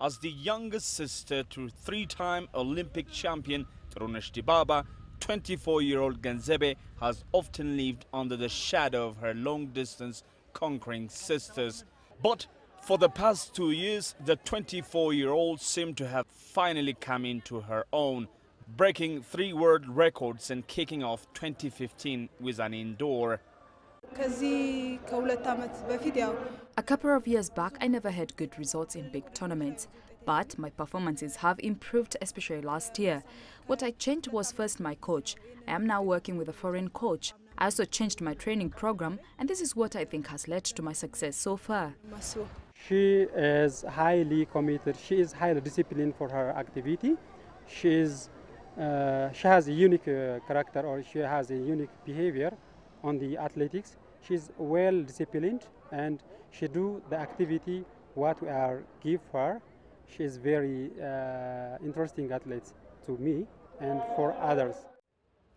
as the youngest sister to three-time Olympic champion Tirunesh Dibaba. 24-year-old Genzebe has often lived under the shadow of her long-distance conquering sisters. But for the past 2 years, the 24-year-old seemed to have finally come into her own, breaking 3 world records and kicking off 2015 with an indoor. A couple of years back, I never had good results in big tournaments, but my performances have improved, especially last year. What I changed was first my coach. I am now working with a foreign coach. I also changed my training program, and this is what I think has led to my success so far. She is highly committed. She is highly disciplined for her activity. She has a unique character, or she has a unique behavior on the athletics. She's well disciplined and she do the activity what we are give her. She's very interesting athlete to me and for others.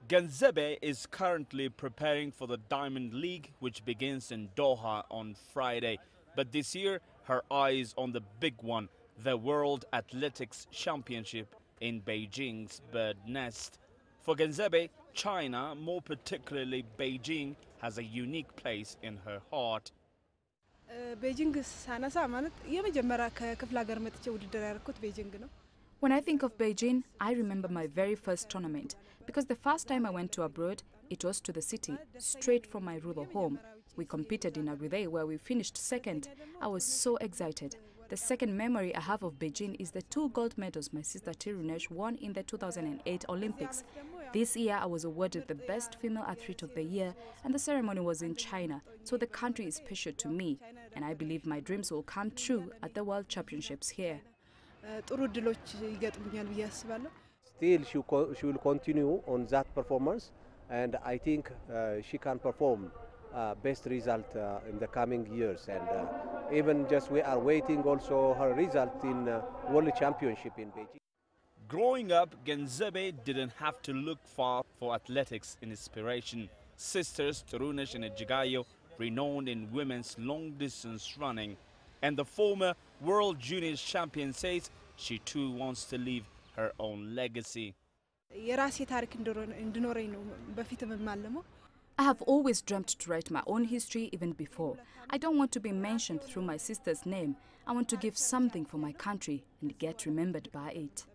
Genzebe is currently preparing for the Diamond League, which begins in Doha on Friday. But this year, her eye is on the big one, the World Athletics Championship in Beijing's bird nest. For Genzebe, China, more particularly Beijing, has a unique place in her heart. When I think of Beijing, I remember my very first tournament, because the first time I went to abroad, it was to the city, straight from my rural home. We competed in Agudei, where we finished second. I was so excited. The second memory I have of Beijing is the 2 gold medals my sister Tirunesh won in the 2008 Olympics. This year I was awarded the Best Female Athlete of the Year, and the ceremony was in China, so the country is special to me, and I believe my dreams will come true at the World Championships here. Still, she will continue on that performance, and I think she can perform best result in the coming years, and even just we are waiting also her result in World Championship in Beijing. Growing up, Genzebe didn't have to look far for athletics in inspiration. Sisters Tirunesh and Ejigayo, renowned in women's long-distance running, and the former World Junior champion says she too wants to leave her own legacy. I have always dreamt to write my own history even before. I don't want to be mentioned through my sister's name. I want to give something for my country and get remembered by it.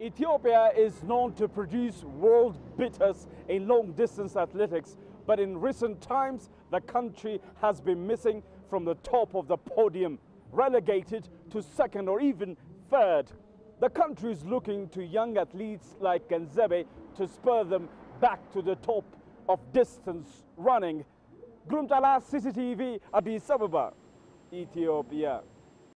Ethiopia is known to produce world beaters in long-distance athletics, but in recent times, the country has been missing from the top of the podium, relegated to second or even third. The country is looking to young athletes like Genzebe to spur them back to the top of distance running. Girum Chala, CCTV, Addis Ababa, Ethiopia.